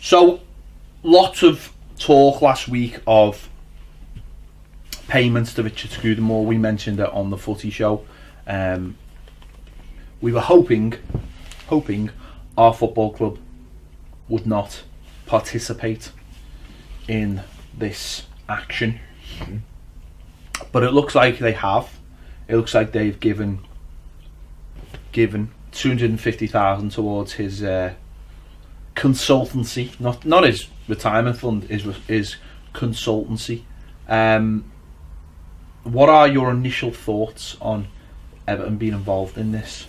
So lots of talk last week of payments to Richard Scudamore. We mentioned it on the footy show. We were hoping our football club would not participate in this action, but it looks like they have. It looks like they've given $250,000 towards his consultancy, not his retirement fund, his consultancy. What are your initial thoughts on Everton being involved in this?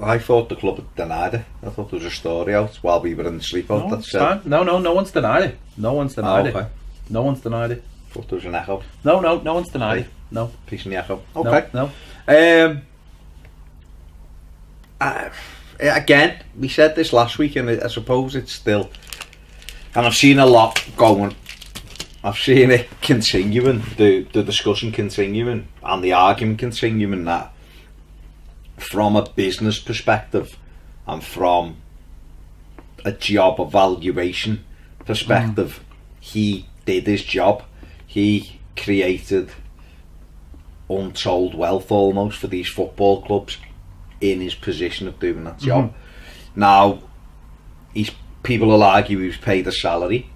I thought the club had denied it. I thought there was a story out while we were in the sleepout. No, one's denied it. No one's denied it. I thought there was an echo. No, no one's denied it. No. Peace in the echo. Okay. No. Again, we said this last week, and I suppose it's still... And I've seen a lot going. I've seen it continuing, the discussion continuing, and the argument continuing that from a business perspective and from a job evaluation perspective, he did his job. He created untold wealth almost for these football clubs in his position of doing that job. Now, people will argue he was paid a salary,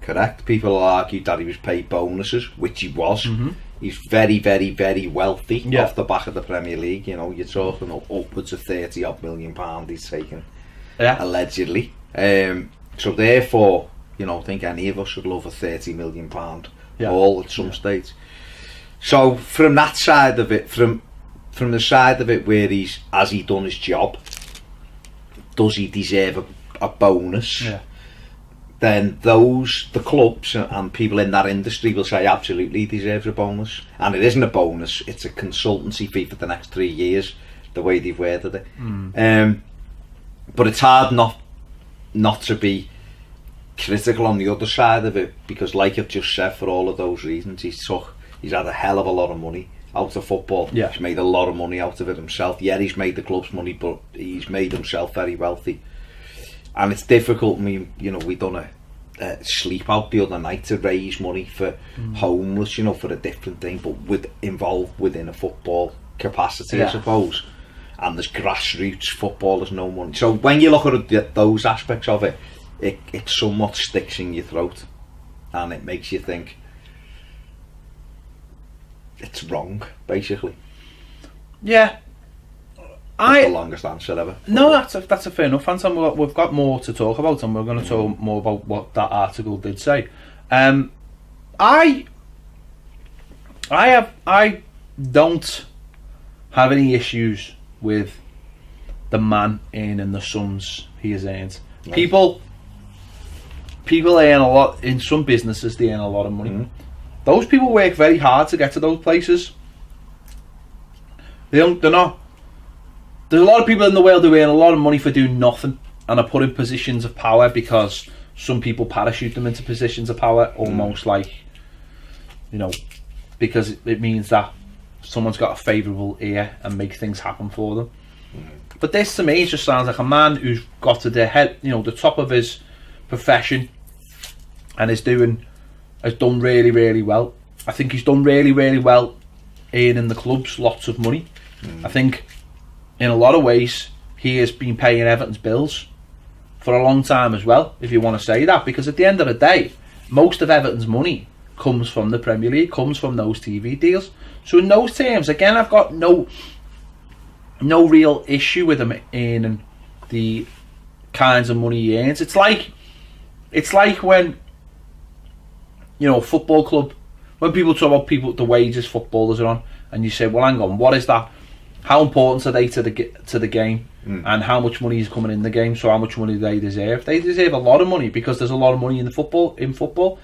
correct? People will argue that he was paid bonuses, which he was. He's very, very, very wealthy off the back of the Premier League. You know, you're talking upwards of £30-odd million he's taken, allegedly. So therefore, you know, I think any of us should love a £30 million haul at some stage. So from that side of it, from the side of it where he's, has he done his job? Does he deserve a bonus? Then those, the clubs and people in that industry will say absolutely he deserves a bonus. And it isn't a bonus, it's a consultancy fee for the next 3 years, the way they've worded it. But it's hard not to be critical on the other side of it, because like I've just said, for all of those reasons, he's had a hell of a lot of money out of football. He's made a lot of money out of it himself. Yeah, he's made the club's money, but he's made himself very wealthy. And it's difficult. I mean, you know, we done a sleep out the other night to raise money for homeless, you know, for a different thing, but involved within a football capacity, I suppose. And there's grassroots football, there's no money. So when you look at those aspects of it, it somewhat sticks in your throat, and it makes you think it's wrong, basically. That's the longest answer ever. No, that's a fair enough answer. We've got more to talk about, and we're going to talk more about what that article did say. I don't have any issues with the man and the sums he has earned. People earn a lot in some businesses. They earn a lot of money. Those people work very hard to get to those places. They're not. There's a lot of people in the world who earn a lot of money for doing nothing and are put in positions of power because some people parachute them into positions of power, almost like, you know, because it means that someone's got a favourable ear and makes things happen for them. But this to me just sounds like a man who's got to the head, you know, the top of his profession, and has done really, really well. I think he's done really, really well earning the clubs lots of money. I think in a lot of ways, he has been paying Everton's bills for a long time as well, if you want to say that. Because at the end of the day, most of Everton's money comes from the Premier League, comes from those TV deals. So in those terms, again, I've got no real issue with him earning the kinds of money he earns. It's like when, you know, a football club, when people talk about the wages footballers are on, and you say, well, hang on, what is that? How important are they to the game, and how much money is coming in the game? So how much money do they deserve? They deserve a lot of money because there's a lot of money in football.